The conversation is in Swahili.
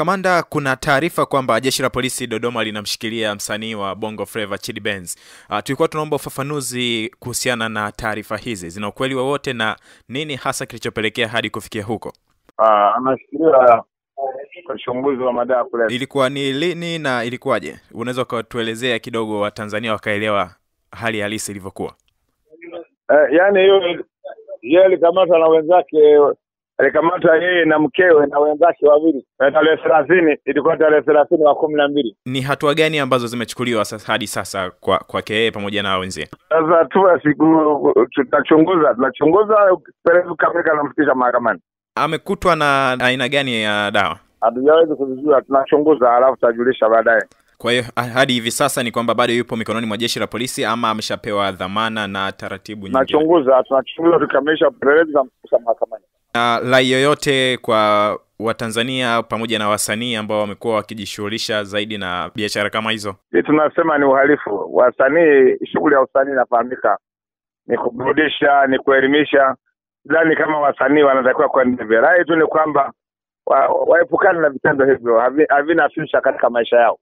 Kamanda, kuna taarifa kwamba jeshi la polisi Dodoma linamshikilia msanii wa Bongo Forever Chid Benz. Tulikuwa tunaomba ufafanuzi kuhusiana na taarifa hizi. Zina ukweli wowote na nini hasa kilichopelekea hadi kufikia huko? Anashikilia kwa uchunguzi wa madai ya kulevya. Ilikuwa ni lini na ilikuwaje? Unaweza kutuelezea kidogo wa Tanzania wakaelewa hali halisi ilivyokuwa? Yaani yeye alikamata na wenzake, alikamata yeye na mkewe na wenzake wawili. Tarehe 30 ilikuwa tarehe 30 wa 12. Ni hatua gani ambazo zimechukuliwa hadi sasa kwa yeye pamoja na wenzie? Sasa tutachunguza peleleka kamera na mfikisha mahakamani. Amekutwa na aina gani ya dawa? Hatujaweza kujua, tunachunguza alafu tajulisha baadaye. Kwa hiyo hadi hivi sasa ni kwamba bado yupo mikononi mwa jeshi la polisi ama ameshapewa dhamana na taratibu nyingi? Tunachunguza tukamilisha upelelezi na mfikisha mahakamani. La yoyote kwa Watanzania pamoja na wasanii ambao wamekuwa wakijishughulisha zaidi na biashara kama hizo? Tunasema ni uhalifu. Wasanii, shughuli ya usanii inafahamika. Ni kuburudisha, ni kuelimisha. Dhani kama wasanii wanatakiwa kuendelea. Rai tu ni kwamba waepukane na vitendo hivyo. Havina afisha katika maisha yao.